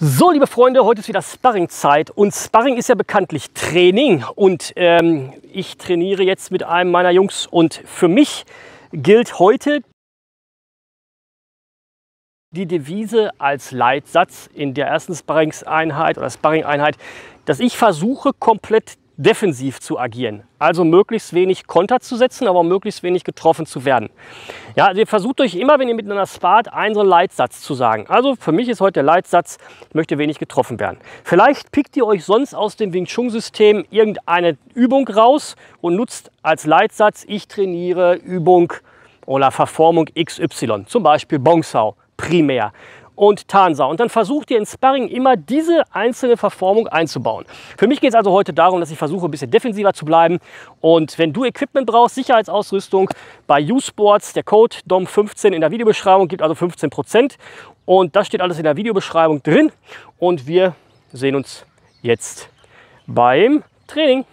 So, liebe Freunde, heute ist wieder Sparringzeit und Sparring ist ja bekanntlich Training und ich trainiere jetzt mit einem meiner Jungs und für mich gilt heute die Devise als Leitsatz in der ersten Sparringseinheit oder Sparring-Einheit, dass ich versuche, komplett defensiv zu agieren. Also möglichst wenig Konter zu setzen, aber möglichst wenig getroffen zu werden. Ja, also ihr versucht euch immer, wenn ihr miteinander spart, einen so Leitsatz zu sagen. Also für mich ist heute der Leitsatz, ich möchte wenig getroffen werden. Vielleicht pickt ihr euch sonst aus dem Wing Chun System irgendeine Übung raus und nutzt als Leitsatz, ich trainiere Übung oder Verformung XY. Zum Beispiel Bong Sao primär und Tansa. Und dann versucht ihr in Sparring immer diese einzelne Verformung einzubauen. Für mich geht es also heute darum, dass ich versuche, ein bisschen defensiver zu bleiben. Und wenn du Equipment brauchst, Sicherheitsausrüstung, bei ju-sports.de, der Code DOM15 in der Videobeschreibung, gibt also 15%. Und das steht alles in der Videobeschreibung drin. Und wir sehen uns jetzt beim Training.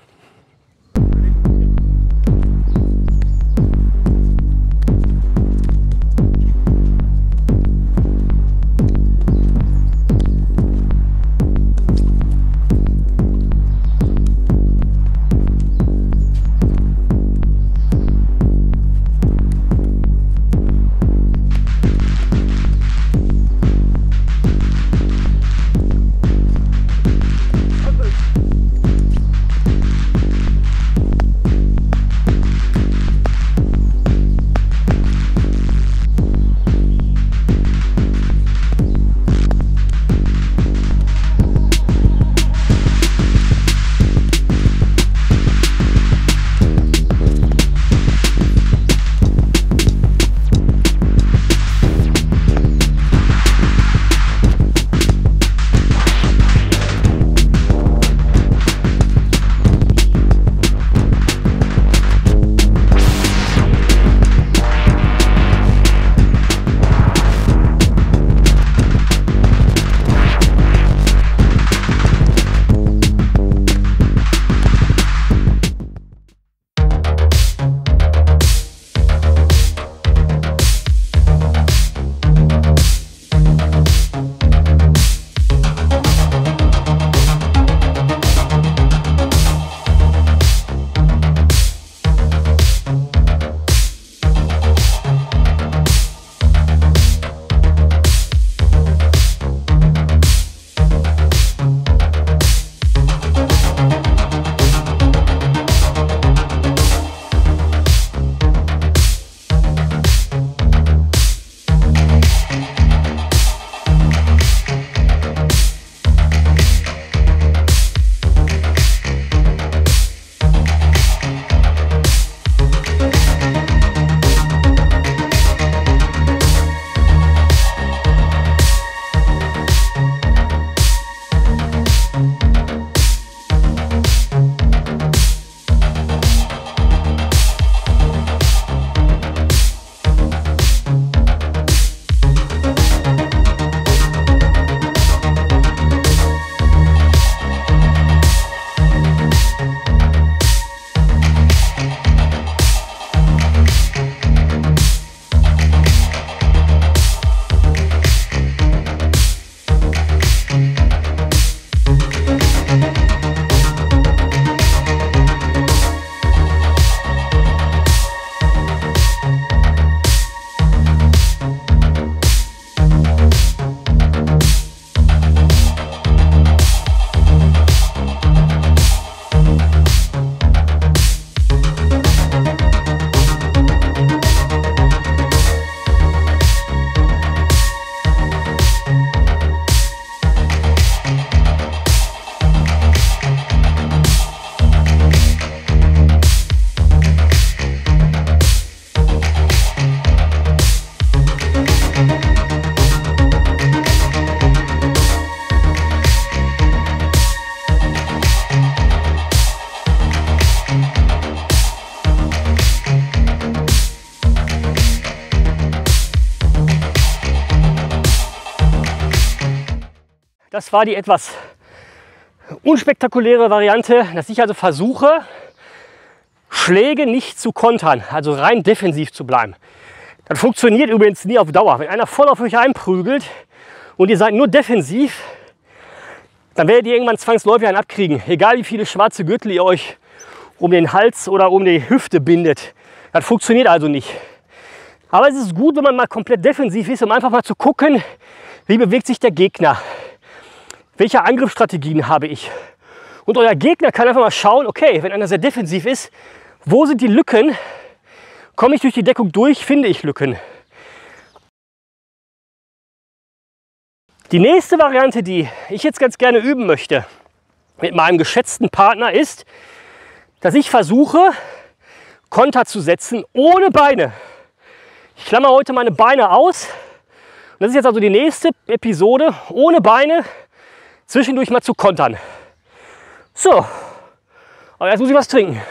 Das war die etwas unspektakuläre Variante, dass ich also versuche, Schläge nicht zu kontern, also rein defensiv zu bleiben. Das funktioniert übrigens nie auf Dauer. Wenn einer voll auf euch einprügelt und ihr seid nur defensiv, dann werdet ihr irgendwann zwangsläufig einen abkriegen. Egal wie viele schwarze Gürtel ihr euch um den Hals oder um die Hüfte bindet. Das funktioniert also nicht. Aber es ist gut, wenn man mal komplett defensiv ist, um einfach mal zu gucken, wie bewegt sich der Gegner. Welche Angriffsstrategien habe ich? Und euer Gegner kann einfach mal schauen, okay, wenn einer sehr defensiv ist, wo sind die Lücken? Komme ich durch die Deckung durch, finde ich Lücken. Die nächste Variante, die ich jetzt ganz gerne üben möchte mit meinem geschätzten Partner, ist, dass ich versuche, Konter zu setzen ohne Beine. Ich klammer heute meine Beine aus. Und das ist jetzt also die nächste Episode, ohne Beine zwischendurch mal zu kontern. So, aber jetzt muss ich was trinken.